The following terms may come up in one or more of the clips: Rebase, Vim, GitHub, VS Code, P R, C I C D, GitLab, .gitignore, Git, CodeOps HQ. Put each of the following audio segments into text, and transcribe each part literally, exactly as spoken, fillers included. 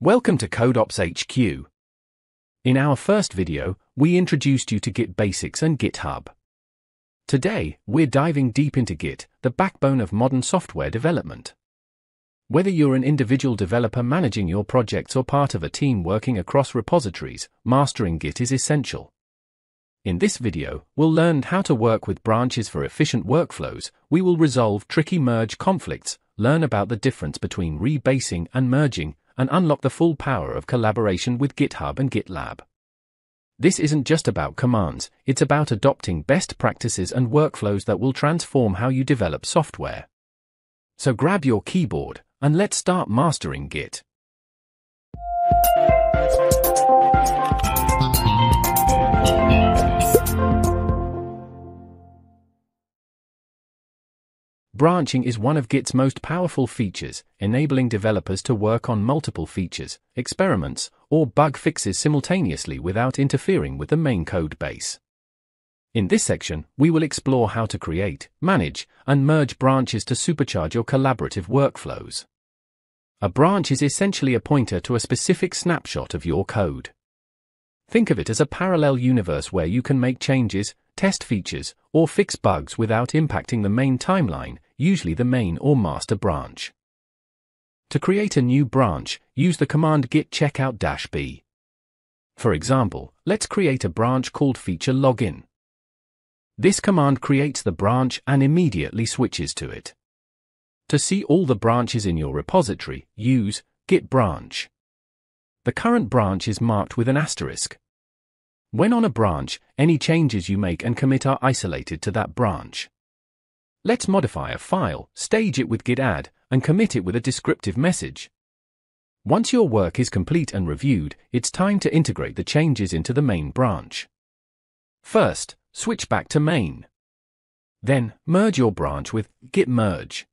Welcome to CodeOps H Q. In our first video, we introduced you to Git basics and GitHub. Today, we're diving deep into Git, the backbone of modern software development. Whether you're an individual developer managing your projects or part of a team working across repositories, mastering Git is essential. In this video, we'll learn how to work with branches for efficient workflows, we will resolve tricky merge conflicts, learn about the difference between rebasing and merging, and unlock the full power of collaboration with GitHub and GitLab. This isn't just about commands, it's about adopting best practices and workflows that will transform how you develop software. So grab your keyboard, and let's start mastering Git. Branching is one of Git's most powerful features, enabling developers to work on multiple features, experiments, or bug fixes simultaneously without interfering with the main code base. In this section, we will explore how to create, manage, and merge branches to supercharge your collaborative workflows. A branch is essentially a pointer to a specific snapshot of your code. Think of it as a parallel universe where you can make changes, test features, or fix bugs without impacting the main timeline, usually the main or master branch. To create a new branch, use the command git checkout-b. For example, let's create a branch called feature login. This command creates the branch and immediately switches to it. To see all the branches in your repository, use git branch. The current branch is marked with an asterisk. When on a branch, any changes you make and commit are isolated to that branch. Let's modify a file, stage it with git add, and commit it with a descriptive message. Once your work is complete and reviewed, it's time to integrate the changes into the main branch. First, switch back to main. Then, merge your branch with git merge.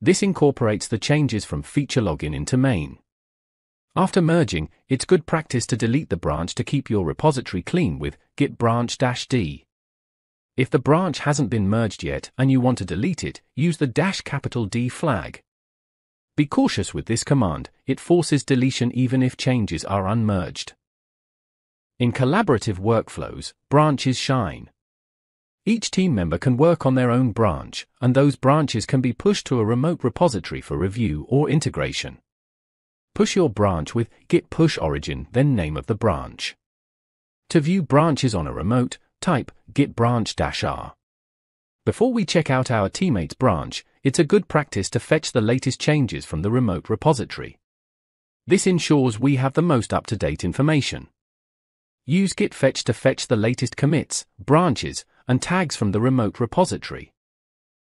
This incorporates the changes from feature login into main. After merging, it's good practice to delete the branch to keep your repository clean with git branch-d. If the branch hasn't been merged yet and you want to delete it, use the dash capital D flag. Be cautious with this command, it forces deletion even if changes are unmerged. In collaborative workflows, branches shine. Each team member can work on their own branch, and those branches can be pushed to a remote repository for review or integration. Push your branch with git push origin, then name of the branch. To view branches on a remote, type git branch-r. Before we check out our teammate's branch, it's a good practice to fetch the latest changes from the remote repository. This ensures we have the most up-to-date information. Use git fetch to fetch the latest commits, branches, and tags from the remote repository.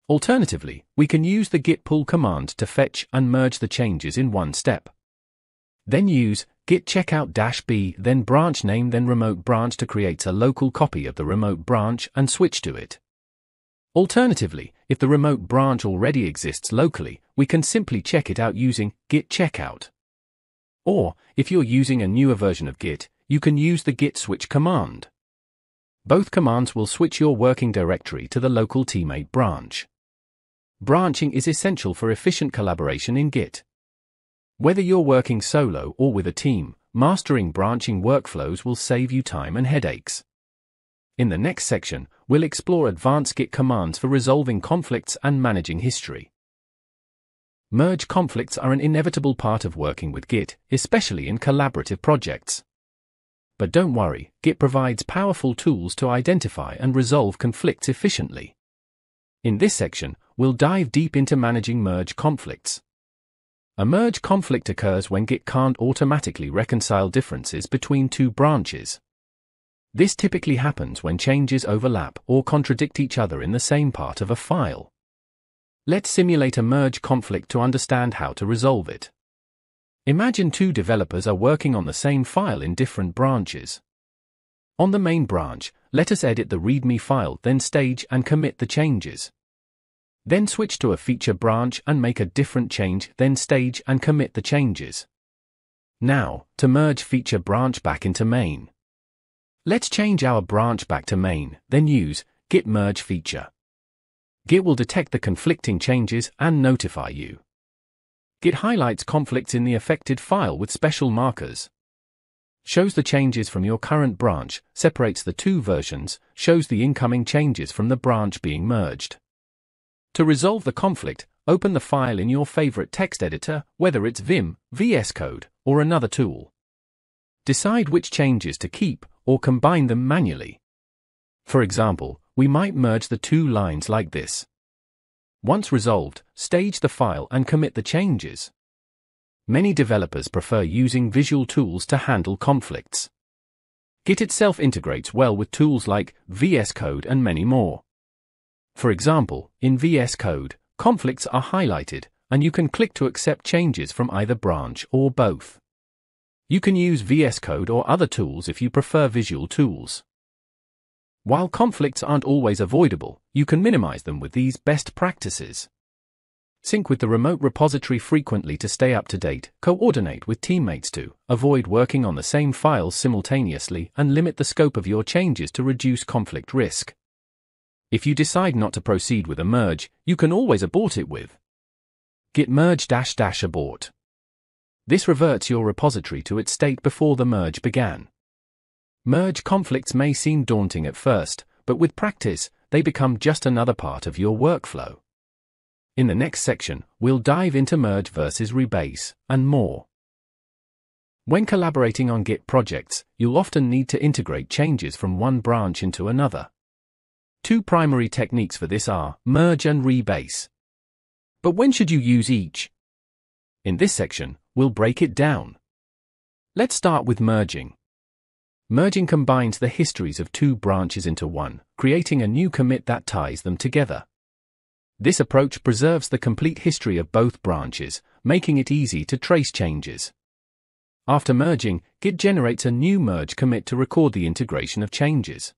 Alternatively, we can use the git pull command to fetch and merge the changes in one step. Then use git checkout-b, then branch name, then remote branch to create a local copy of the remote branch and switch to it. Alternatively, if the remote branch already exists locally, we can simply check it out using git checkout. Or, if you're using a newer version of Git, you can use the git switch command. Both commands will switch your working directory to the local teammate branch. Branching is essential for efficient collaboration in Git. Whether you're working solo or with a team, mastering branching workflows will save you time and headaches. In the next section, we'll explore advanced Git commands for resolving conflicts and managing history. Merge conflicts are an inevitable part of working with Git, especially in collaborative projects. But don't worry, Git provides powerful tools to identify and resolve conflicts efficiently. In this section, we'll dive deep into managing merge conflicts. A merge conflict occurs when Git can't automatically reconcile differences between two branches. This typically happens when changes overlap or contradict each other in the same part of a file. Let's simulate a merge conflict to understand how to resolve it. Imagine two developers are working on the same file in different branches. On the main branch, let us edit the README file, then stage and commit the changes. Then switch to a feature branch and make a different change, then stage and commit the changes. Now, to merge feature branch back into main. Let's change our branch back to main, then use git merge feature. Git will detect the conflicting changes and notify you. Git highlights conflicts in the affected file with special markers. Shows the changes from your current branch, separates the two versions, shows the incoming changes from the branch being merged. To resolve the conflict, open the file in your favorite text editor, whether it's Vim, V S Code, or another tool. Decide which changes to keep, or combine them manually. For example, we might merge the two lines like this. Once resolved, stage the file and commit the changes. Many developers prefer using visual tools to handle conflicts. Git itself integrates well with tools like V S Code and many more. For example, in V S Code, conflicts are highlighted, and you can click to accept changes from either branch or both. You can use V S Code or other tools if you prefer visual tools. While conflicts aren't always avoidable, you can minimize them with these best practices. Sync with the remote repository frequently to stay up to date, coordinate with teammates to avoid working on the same files simultaneously, and limit the scope of your changes to reduce conflict risk. If you decide not to proceed with a merge, you can always abort it with git merge dash dash abort. This reverts your repository to its state before the merge began. Merge conflicts may seem daunting at first, but with practice, they become just another part of your workflow. In the next section, we'll dive into merge versus rebase, and more. When collaborating on Git projects, you'll often need to integrate changes from one branch into another. Two primary techniques for this are merge and rebase. But when should you use each? In this section, we'll break it down. Let's start with merging. Merging combines the histories of two branches into one, creating a new commit that ties them together. This approach preserves the complete history of both branches, making it easy to trace changes. After merging, Git generates a new merge commit to record the integration of changes.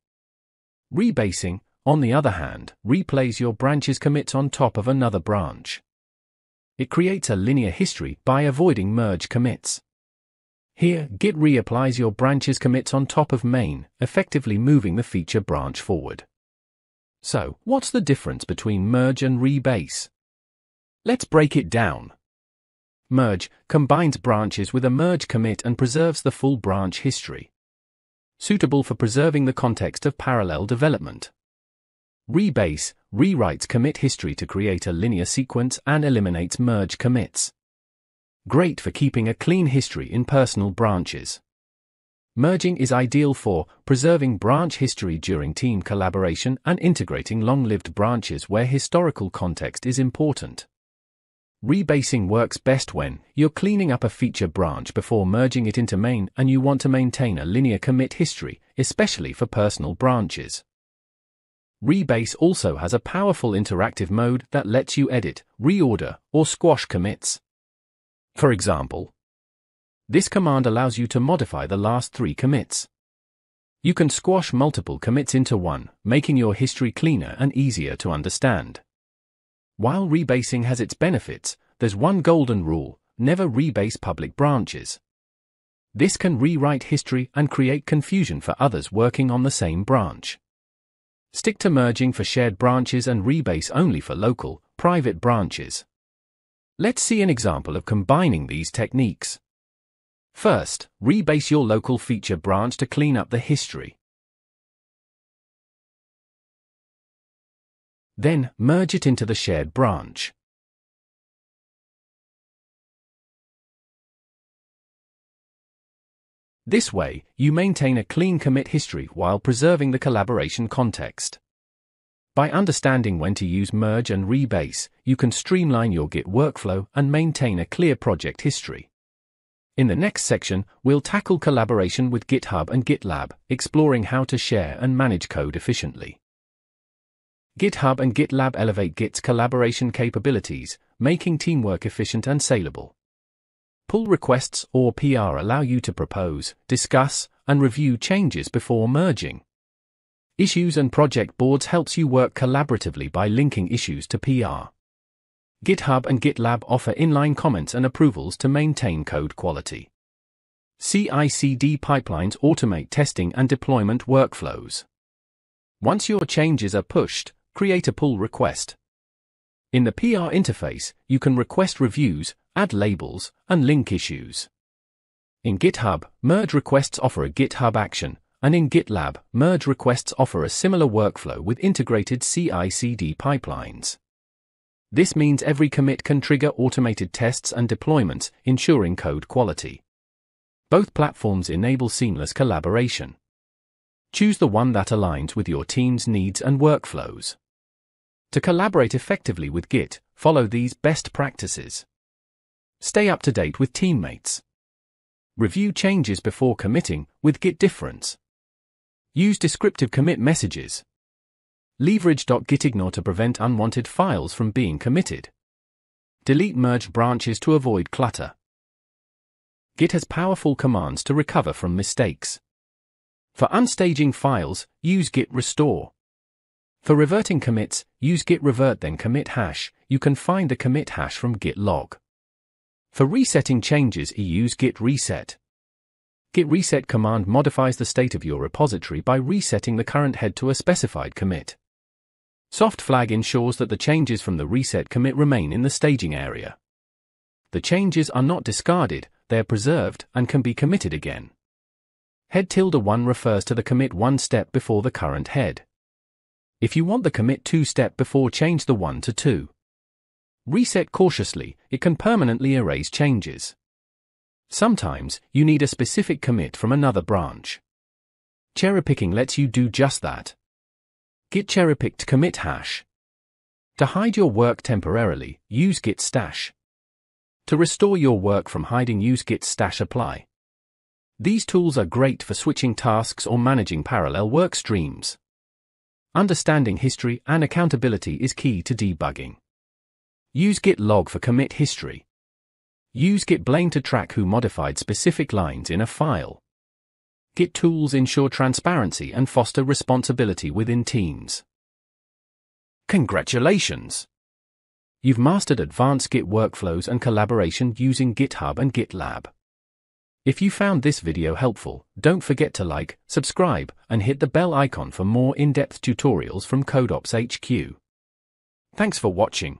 Rebasing, on the other hand, replays your branch's commits on top of another branch. It creates a linear history by avoiding merge commits. Here, Git reapplies your branch's commits on top of main, effectively moving the feature branch forward. So, what's the difference between merge and rebase? Let's break it down. Merge combines branches with a merge commit and preserves the full branch history, suitable for preserving the context of parallel development. Rebase rewrites commit history to create a linear sequence and eliminates merge commits. Great for keeping a clean history in personal branches. Merging is ideal for preserving branch history during team collaboration and integrating long-lived branches where historical context is important. Rebasing works best when you're cleaning up a feature branch before merging it into main and you want to maintain a linear commit history, especially for personal branches. Rebase also has a powerful interactive mode that lets you edit, reorder, or squash commits. For example, this command allows you to modify the last three commits. You can squash multiple commits into one, making your history cleaner and easier to understand. While rebasing has its benefits, there's one golden rule: never rebase public branches. This can rewrite history and create confusion for others working on the same branch. Stick to merging for shared branches and rebase only for local, private branches. Let's see an example of combining these techniques. First, rebase your local feature branch to clean up the history. Then, merge it into the shared branch. This way, you maintain a clean commit history while preserving the collaboration context. By understanding when to use merge and rebase, you can streamline your Git workflow and maintain a clear project history. In the next section, we'll tackle collaboration with GitHub and GitLab, exploring how to share and manage code efficiently. GitHub and GitLab elevate Git's collaboration capabilities, making teamwork efficient and saleable. Pull requests or P R allow you to propose, discuss, and review changes before merging. Issues and project boards helps you work collaboratively by linking issues to P R. GitHub and GitLab offer inline comments and approvals to maintain code quality. C I C D pipelines automate testing and deployment workflows. Once your changes are pushed, create a pull request. In the P R interface, you can request reviews, add labels, and link issues. In GitHub, merge requests offer a GitHub action, and in GitLab, merge requests offer a similar workflow with integrated C I C D pipelines. This means every commit can trigger automated tests and deployments, ensuring code quality. Both platforms enable seamless collaboration. Choose the one that aligns with your team's needs and workflows. To collaborate effectively with Git, follow these best practices. Stay up to date with teammates. Review changes before committing with Git Difference. Use descriptive commit messages. Leverage .gitignore to prevent unwanted files from being committed. Delete merged branches to avoid clutter. Git has powerful commands to recover from mistakes. For unstaging files, use git restore. For reverting commits, use git revert then commit hash. You can find the commit hash from git log. For resetting changes, use git reset. Git reset command modifies the state of your repository by resetting the current head to a specified commit. Soft flag ensures that the changes from the reset commit remain in the staging area. The changes are not discarded, they are preserved and can be committed again. Head tilde one refers to the commit one step before the current head. If you want the commit two step before, change the one to two. Reset cautiously, it can permanently erase changes. Sometimes, you need a specific commit from another branch. Cherry-picking lets you do just that. Git cherry-picked commit hash. To hide your work temporarily, use git stash. To restore your work from hiding, use git stash apply. These tools are great for switching tasks or managing parallel work streams. Understanding history and accountability is key to debugging. Use git log for commit history. Use git blame to track who modified specific lines in a file. Git tools ensure transparency and foster responsibility within teams. Congratulations! You've mastered advanced Git workflows and collaboration using GitHub and GitLab. If you found this video helpful, don't forget to like, subscribe, and hit the bell icon for more in-depth tutorials from CodeOps H Q. Thanks for watching,